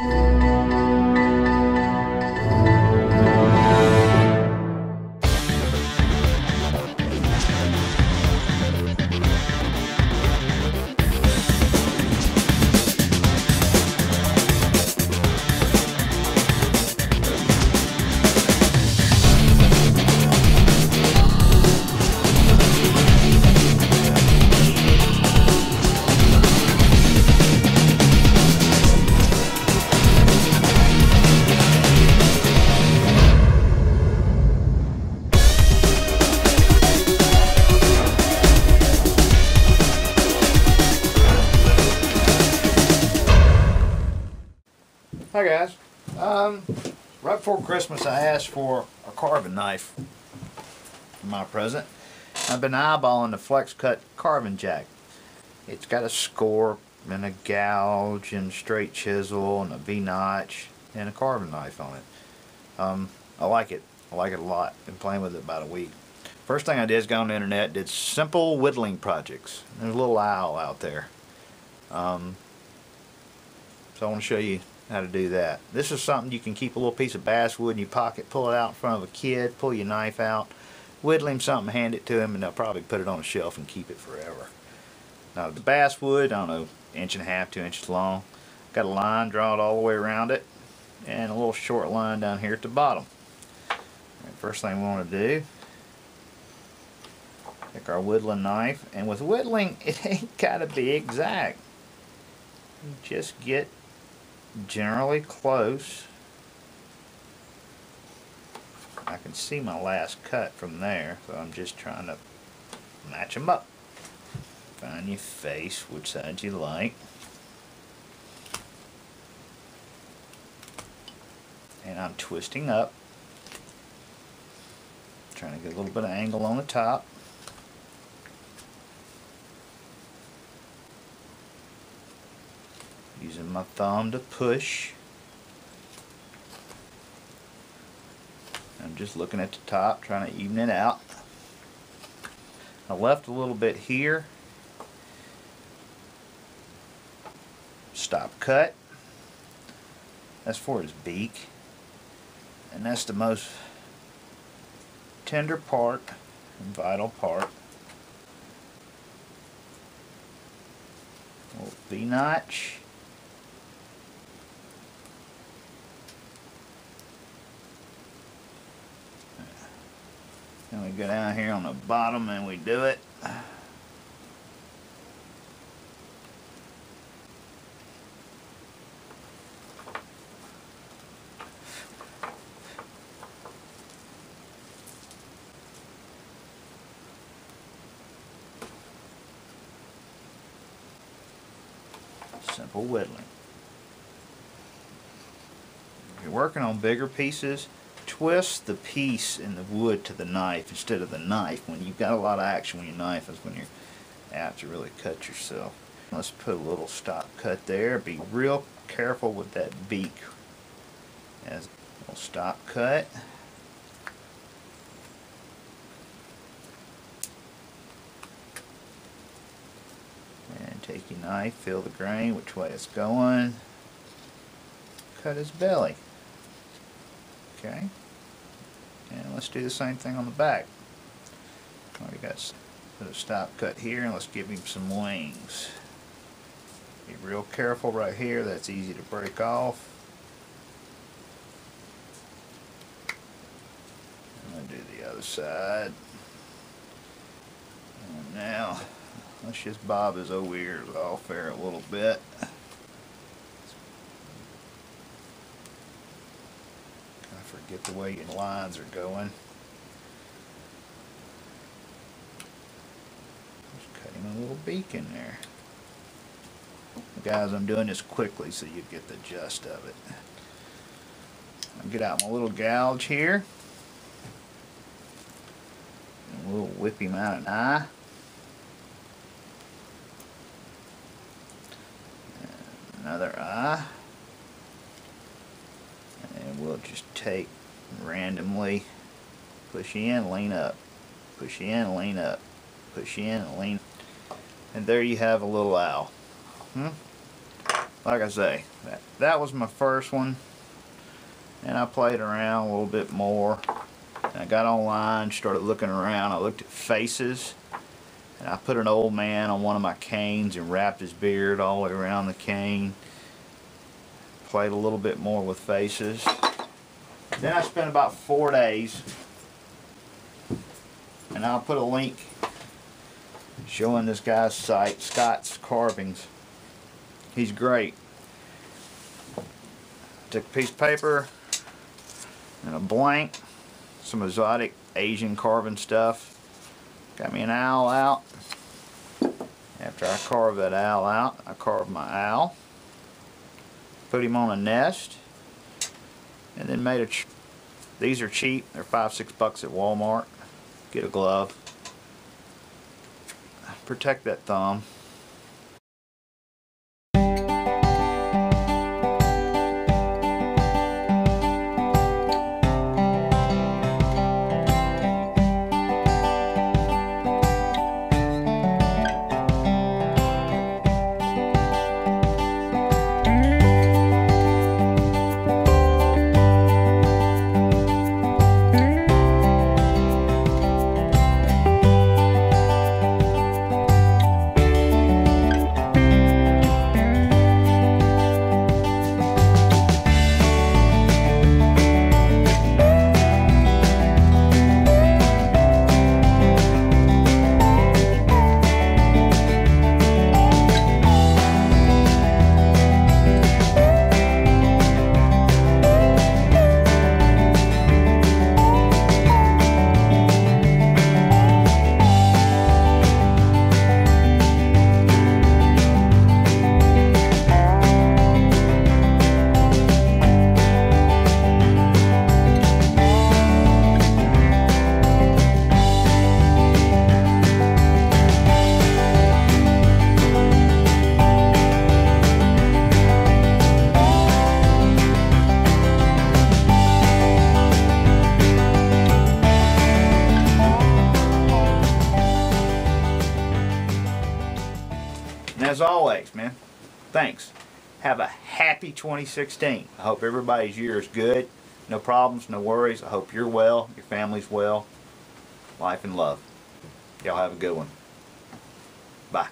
Hi guys, right before Christmas I asked for a carving knife for my present. I've been eyeballing the Flexcut carving jack. It's got a score and a gouge and straight chisel and a V-notch and a carving knife on it. I like it. I like it a lot. Been playing with it about a week. First thing I did is go on the internet, did simple whittling projects. There's a little aisle out there. So I want to show you how to do that. This is something you can keep a little piece of basswood in your pocket, pull it out in front of a kid, pull your knife out, whittle him something, hand it to him, and they'll probably put it on a shelf and keep it forever. Now the basswood, I don't know, 1.5 inches, 2 inches long. Got a line drawn all the way around it and a little short line down here at the bottom. Right, first thing we want to do, take our whittling knife, and with whittling it ain't gotta be exact. You just get generally close. I can see my last cut from there, so I'm just trying to match them up. Find your face, which side you like. And I'm twisting up, trying to get a little bit of angle on the top. Using my thumb to push. I'm just looking at the top, trying to even it out. I left a little bit here. Stop cut. That's for his beak. And that's the most tender part and vital part. Little V-notch. And we go down here on the bottom and we do it. Simple whittling. If you're working on bigger pieces, twist the piece in the wood to the knife instead of the knife. When you've got a lot of action with your knife is when you're out to really cut yourself. Let's put a little stop cut there. Be real careful with that beak. As a little stop cut. And take your knife, feel the grain, which way it's going. Cut his belly. Okay, and let's do the same thing on the back. Already got a stop cut here, and let's give him some wings. Be real careful right here, that's easy to break off. I'm going to do the other side. And now, let's just bob his old ears off there a little bit. Get the way your lines are going. Just cut him a little beak in there. Guys, I'm doing this quickly so you get the gist of it. I'll get out my little gouge here. And we'll whip him out an eye. And another eye. And we'll just take randomly, push in, lean up, push in, lean up, push in, lean up. And there you have a little owl. like I say, that was my first one, and I played around a little bit more. And I got online, started looking around. I looked at faces, and I put an old man on one of my canes and wrapped his beard all the way around the cane. Played a little bit more with faces. Then I spent about 4 days, and I'll put a link showing this guy's site, Scott's Carvings. He's great. Took a piece of paper and a blank, some exotic Asian carving stuff. Got me an owl out. After I carved that owl out, I carved my owl, put him on a nest, and then made a tree. These are cheap. They're $5, $6 at Walmart. Get a glove. Protect that thumb. As always, man, thanks. Have a happy 2016. I hope everybody's year is good. No problems, no worries. I hope you're well, your family's well. Life and love. Y'all have a good one. Bye.